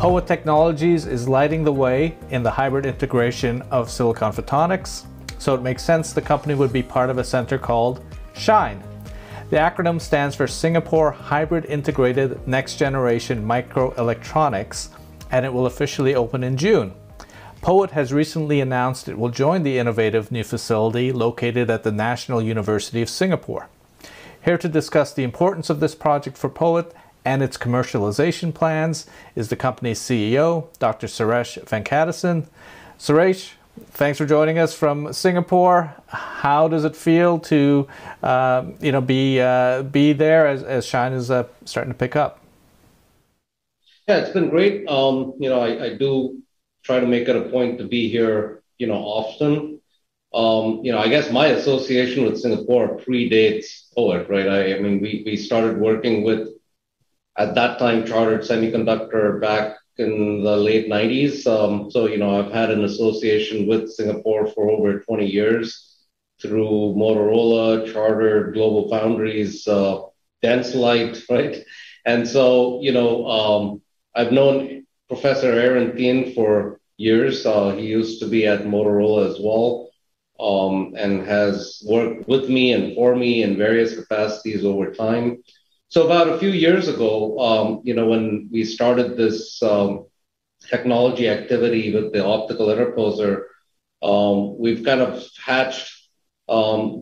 POET Technologies is lighting the way in the hybrid integration of silicon photonics, so it makes sense the company would be part of a center called SHINE. The acronym stands for Singapore Hybrid Integrated Next Generation Microelectronics, and it will officially open in June. POET has recently announced it will join the innovative new facility located at the National University of Singapore. Here to discuss the importance of this project for POET and its commercialization plans is the company's CEO, Dr. Suresh Venkatesan. Suresh, thanks for joining us from Singapore. How does it feel to be there as SHINE is starting to pick up? Yeah, it's been great. I do try to make it a point to be here, often. I guess my association with Singapore predates POET, right? I mean, we started working with, at that time, Chartered Semiconductor back in the late 90s. I've had an association with Singapore for over 20 years through Motorola, Chartered, Global Foundries, Denslight, right? And so, I've known Professor Aaron Thien for years. He used to be at Motorola as well, and has worked with me and for me in various capacities over time. So about a few years ago, when we started this technology activity with the optical interposer, we've kind of hatched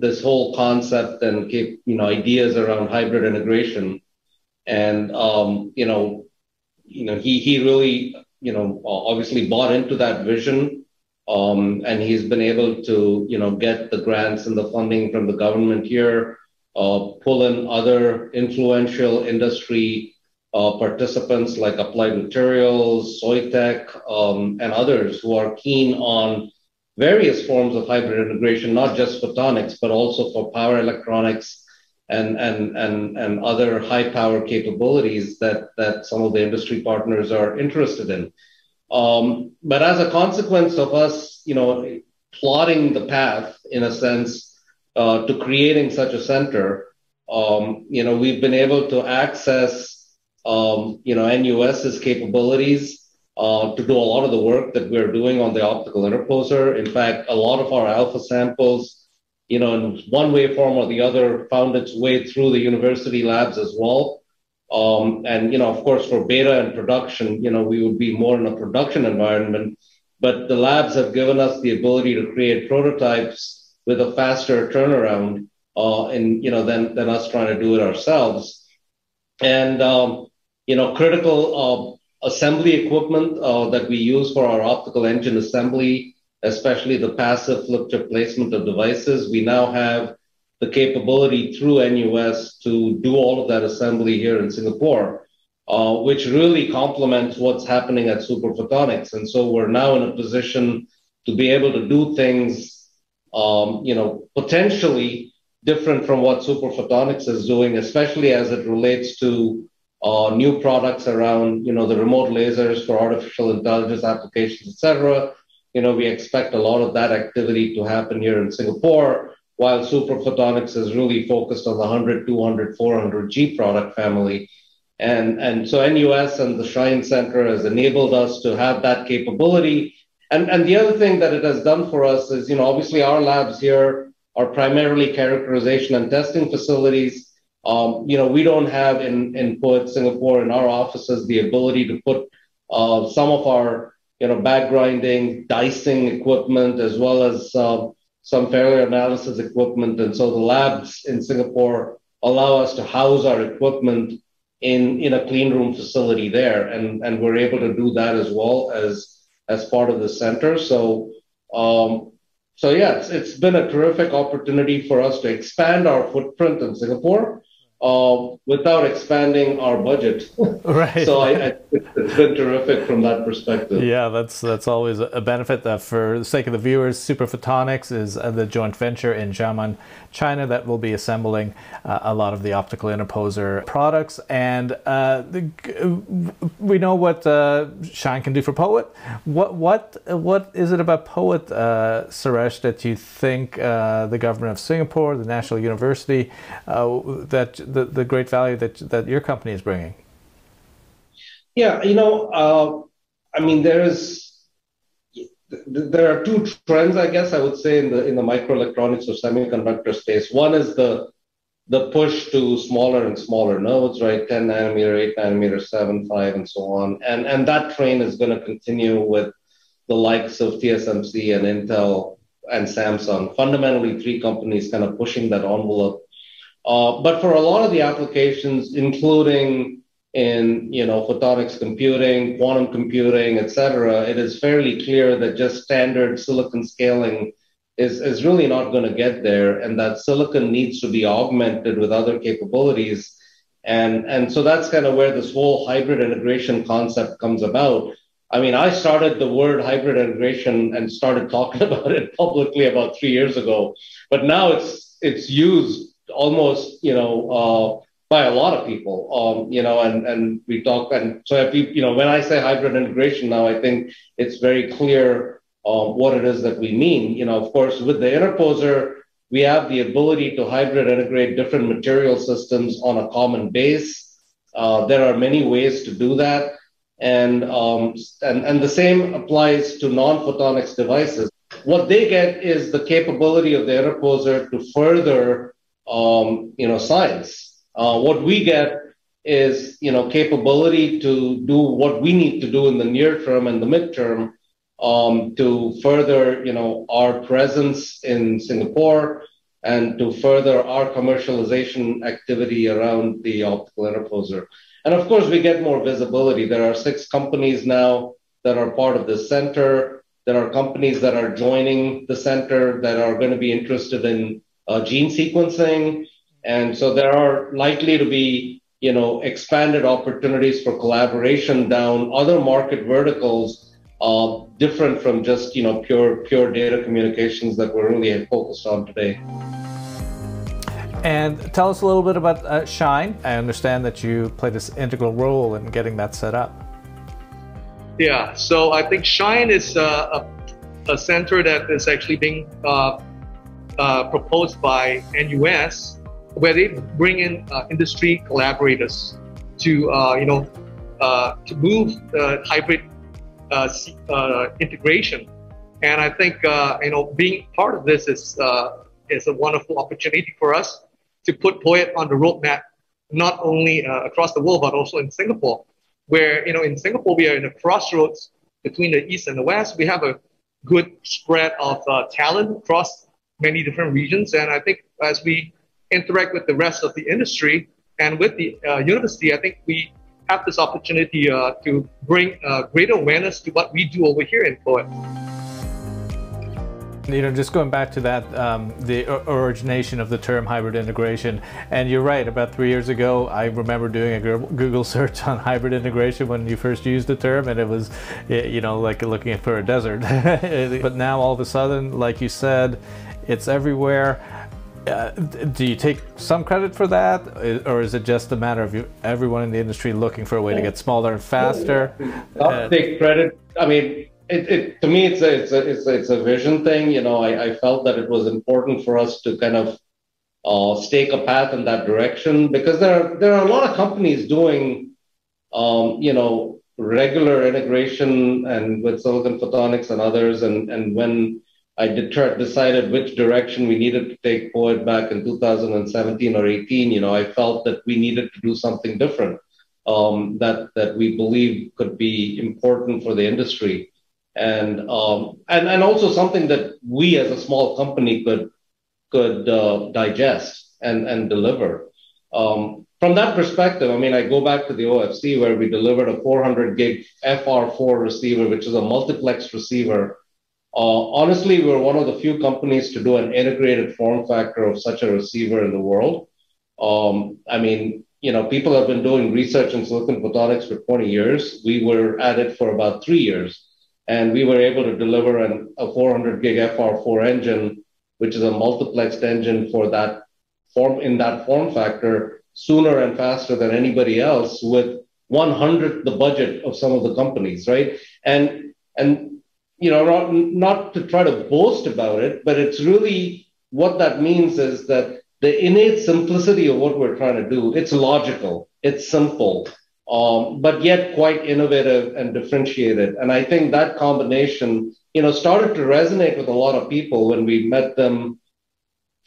this whole concept and ideas around hybrid integration. And he really obviously bought into that vision, and he's been able to get the grants and the funding from the government here. Pull in other influential industry participants like Applied Materials, SOITEC, and others who are keen on various forms of hybrid integration, not just photonics, but also for power electronics and other high power capabilities that some of the industry partners are interested in. But as a consequence of us, plotting the path in a sense, to creating such a center, we've been able to access, NUS's capabilities to do a lot of the work that we're doing on the optical interposer. In fact, a lot of our alpha samples, in one way, form, or the other, found its way through the university labs as well. Of course, for beta and production, we would be more in a production environment, but the labs have given us the ability to create prototypes with a faster turnaround than us trying to do it ourselves. And, critical assembly equipment that we use for our optical engine assembly, especially the passive flip chip placement of devices, we now have the capability through NUS to do all of that assembly here in Singapore, which really complements what's happening at Super Photonics. And so we're now in a position to be able to do things potentially different from what Super Photonics is doing, especially as it relates to new products around, the remote lasers for artificial intelligence applications, et cetera. We expect a lot of that activity to happen here in Singapore, while Super Photonics is really focused on the 100, 200, 400G product family. And so NUS and the SHINE Center has enabled us to have that capability. And the other thing that it has done for us is, obviously our labs here are primarily characterization and testing facilities. We don't have in POET Singapore, in our offices, the ability to put some of our, back grinding, dicing equipment, as well as some failure analysis equipment. And so the labs in Singapore allow us to house our equipment in a clean room facility there. And we're able to do that as well as part of the center. It's been a terrific opportunity for us to expand our footprint in Singapore without expanding our budget. Right. So it's been terrific from that perspective. Yeah, that's always a benefit. For the sake of the viewers, Super Photonics is the joint venture in Xiamen, China, that will be assembling a lot of the optical interposer products. And we know what SHINE can do for POET. What is it about POET, Suresh, that you think the government of Singapore, the National University, the great value that your company is bringing? Yeah, I mean, there are two trends, I guess, I would say, in the microelectronics or semiconductor space. One is the push to smaller and smaller nodes, right? 10 nanometer, 8 nanometer, 7, 5, and so on. And that train is going to continue with the likes of TSMC and Intel and Samsung. Fundamentally, three companies kind of pushing that envelope. But for a lot of the applications, including in photonics computing, quantum computing, et cetera, it is fairly clear that just standard silicon scaling is really not going to get there, and that silicon needs to be augmented with other capabilities. And so that's kind of where this whole hybrid integration concept comes about. I mean, I started the word hybrid integration and started talking about it publicly about 3 years ago, but now it's used almost, by a lot of people, and we talk, and so, if when I say hybrid integration now, I think it's very clear what it is that we mean. Of course, with the interposer, we have the ability to hybrid integrate different material systems on a common base. There are many ways to do that. And the same applies to non-photonics devices. What they get is the capability of the interposer to further, science. What we get is, capability to do what we need to do in the near term and the midterm, to further, our presence in Singapore and to further our commercialization activity around the optical interposer. And of course, we get more visibility. There are 6 companies now that are part of this center. There are companies that are joining the center that are going to be interested in gene sequencing. And so there are likely to be, expanded opportunities for collaboration down other market verticals, different from just, pure data communications that we're really focused on today. And tell us a little bit about Shine. I understand that you play this integral role in getting that set up. Yeah, so I think Shine is a center that is actually being proposed by NUS, where they bring in industry collaborators to move the hybrid integration. And I think being part of this is a wonderful opportunity for us to put POET on the roadmap, not only across the world but also in Singapore, where in Singapore we are in a crossroads between the East and the West. We have a good spread of talent across many different regions, and I think as we interact with the rest of the industry and with the university, I think we have this opportunity to bring greater awareness to what we do over here in POET. Just going back to that, the origination of the term hybrid integration, and you're right, about 3 years ago, I remember doing a Google search on hybrid integration when you first used the term, and it was, like looking for a desert. But now all of a sudden, like you said, it's everywhere. Do you take some credit for that, or is it just a matter of everyone in the industry looking for a way to get smaller and faster? I'll take credit. I mean, to me, it's a vision thing. I felt that it was important for us to kind of stake a path in that direction, because there are a lot of companies doing, regular integration and with silicon photonics and others, and when I decided which direction we needed to take POET back in 2017 or 18. I felt that we needed to do something different that we believe could be important for the industry, and also something that we as a small company could digest and deliver. From that perspective, I mean, I go back to the OFC where we delivered a 400 gig FR4 receiver, which is a multiplex receiver. Honestly, we're one of the few companies to do an integrated form factor of such a receiver in the world. I mean, people have been doing research in silicon photonics for 20 years. We were at it for about 3 years, and we were able to deliver a 400 gig FR4 engine, which is a multiplexed engine for that form, in that form factor, sooner and faster than anybody else, with 1/100th the budget of some of the companies, right? And not to try to boast about it, but it's really what that means is that the innate simplicity of what we're trying to do, it's logical, it's simple. but yet quite innovative and differentiated. And I think that combination, started to resonate with a lot of people when we met them,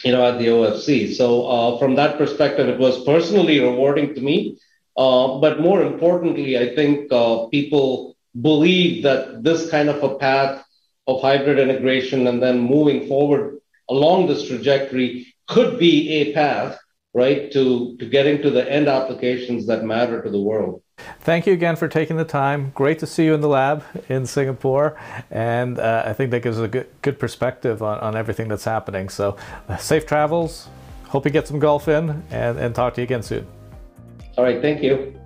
at the OFC. So from that perspective, it was personally rewarding to me. But more importantly, I think people believe that this kind of a path of hybrid integration and then moving forward along this trajectory could be a path, right, to getting to the end applications that matter to the world. Thank you again for taking the time. Great to see you in the lab in Singapore. And I think that gives a good perspective on everything that's happening. So safe travels. Hope you get some golf in and talk to you again soon. All right. Thank you.